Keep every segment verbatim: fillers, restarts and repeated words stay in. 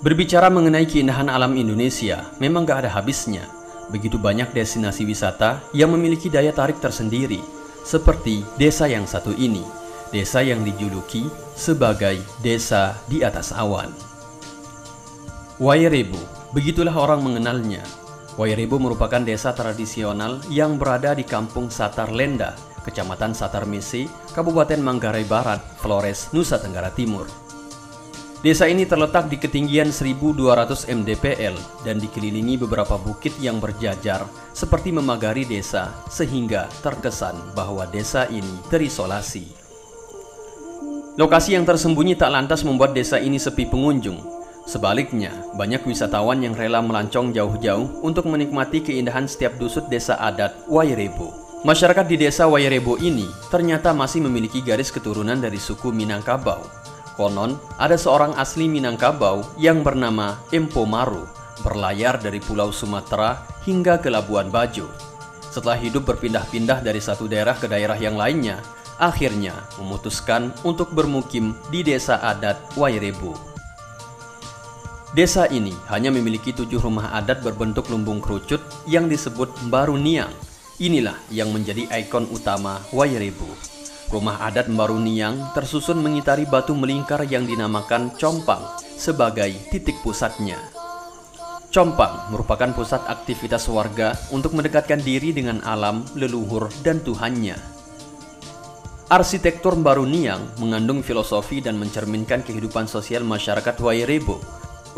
Berbicara mengenai keindahan alam Indonesia, memang gak ada habisnya. Begitu banyak destinasi wisata yang memiliki daya tarik tersendiri, seperti desa yang satu ini, desa yang dijuluki sebagai desa di atas awan. Wae Rebo, begitulah orang mengenalnya. Wae Rebo merupakan desa tradisional yang berada di Kampung Satar Lenda, Kecamatan Satar Mese, Kabupaten Manggarai Barat, Flores, Nusa Tenggara Timur. Desa ini terletak di ketinggian seribu dua ratus mdpl dan dikelilingi beberapa bukit yang berjajar seperti memagari desa, sehingga terkesan bahwa desa ini terisolasi. Lokasi yang tersembunyi tak lantas membuat desa ini sepi pengunjung. Sebaliknya, banyak wisatawan yang rela melancong jauh-jauh untuk menikmati keindahan setiap dusut desa adat Wae Rebo. Masyarakat di desa Wae Rebo ini ternyata masih memiliki garis keturunan dari suku Minangkabau. Konon, ada seorang asli Minangkabau yang bernama Empomaru, berlayar dari Pulau Sumatera hingga ke Labuan Bajo. Setelah hidup berpindah-pindah dari satu daerah ke daerah yang lainnya, akhirnya memutuskan untuk bermukim di desa adat Wae Rebo. Desa ini hanya memiliki tujuh rumah adat berbentuk lumbung kerucut yang disebut Mbaru Niang. Inilah yang menjadi ikon utama Wae Rebo. Rumah adat Mbaru Niang tersusun mengitari batu melingkar yang dinamakan Compang sebagai titik pusatnya. Compang merupakan pusat aktivitas warga untuk mendekatkan diri dengan alam, leluhur, dan Tuhannya. Arsitektur Mbaru Niang mengandung filosofi dan mencerminkan kehidupan sosial masyarakat Wae Rebo.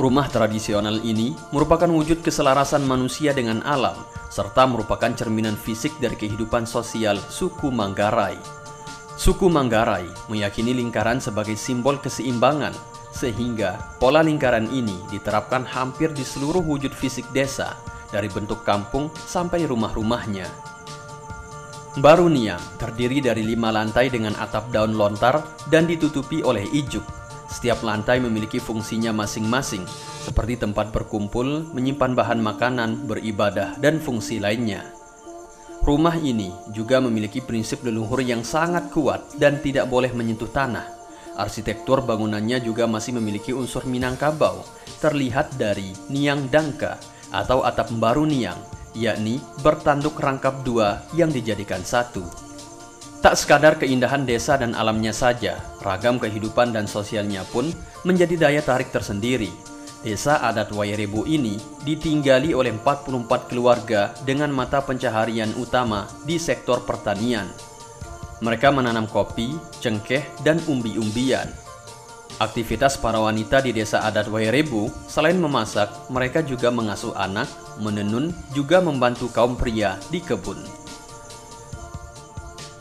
Rumah tradisional ini merupakan wujud keselarasan manusia dengan alam, serta merupakan cerminan fisik dari kehidupan sosial suku Manggarai. Suku Manggarai meyakini lingkaran sebagai simbol keseimbangan, sehingga pola lingkaran ini diterapkan hampir di seluruh wujud fisik desa, dari bentuk kampung sampai rumah-rumahnya. Mbaru Niang terdiri dari lima lantai dengan atap daun lontar dan ditutupi oleh ijuk. Setiap lantai memiliki fungsinya masing-masing, seperti tempat berkumpul, menyimpan bahan makanan, beribadah, dan fungsi lainnya. Rumah ini juga memiliki prinsip leluhur yang sangat kuat dan tidak boleh menyentuh tanah. Arsitektur bangunannya juga masih memiliki unsur Minangkabau, terlihat dari Niang Dangka atau atap Mbaru Niang, yakni bertanduk rangkap dua yang dijadikan satu. Tak sekadar keindahan desa dan alamnya saja, ragam kehidupan dan sosialnya pun menjadi daya tarik tersendiri. Desa adat Wae Rebo ini ditinggali oleh empat puluh empat keluarga dengan mata pencaharian utama di sektor pertanian. Mereka menanam kopi, cengkeh, dan umbi-umbian. Aktivitas para wanita di desa adat Wae Rebo, selain memasak, mereka juga mengasuh anak, menenun, juga membantu kaum pria di kebun.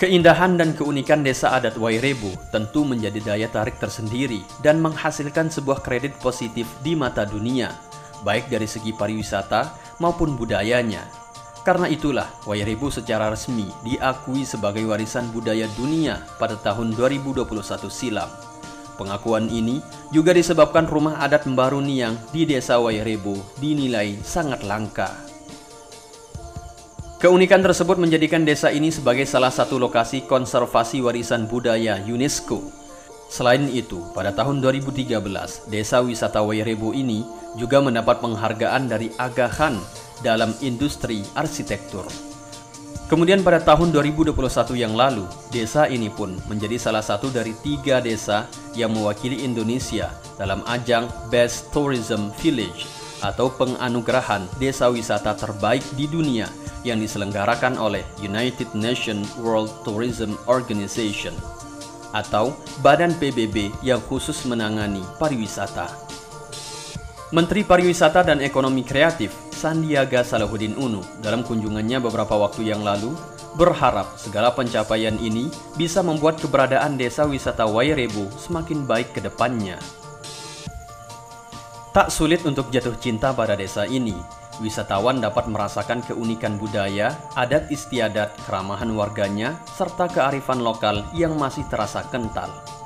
Keindahan dan keunikan desa adat Wae Rebo tentu menjadi daya tarik tersendiri dan menghasilkan sebuah kredit positif di mata dunia, baik dari segi pariwisata maupun budayanya. Karena itulah Wae Rebo secara resmi diakui sebagai warisan budaya dunia pada tahun dua ribu dua puluh satu silam. Pengakuan ini juga disebabkan rumah adat Mbaru Niang di desa Wae Rebo dinilai sangat langka. Keunikan tersebut menjadikan desa ini sebagai salah satu lokasi konservasi warisan budaya UNESCO. Selain itu, pada tahun dua ribu tiga belas, desa wisata Wae Rebo ini juga mendapat penghargaan dari Aga Khan dalam industri arsitektur. Kemudian pada tahun dua ribu dua puluh satu yang lalu, desa ini pun menjadi salah satu dari tiga desa yang mewakili Indonesia dalam ajang Best Tourism Village atau penganugerahan desa wisata terbaik di dunia yang diselenggarakan oleh United Nations World Tourism Organization atau Badan P B B yang khusus menangani pariwisata. Menteri Pariwisata dan Ekonomi Kreatif Sandiaga Salahuddin Uno dalam kunjungannya beberapa waktu yang lalu berharap segala pencapaian ini bisa membuat keberadaan desa wisata Wae Rebo semakin baik ke depannya. Tak sulit untuk jatuh cinta pada desa ini. Wisatawan dapat merasakan keunikan budaya, adat istiadat, keramahan warganya, serta kearifan lokal yang masih terasa kental.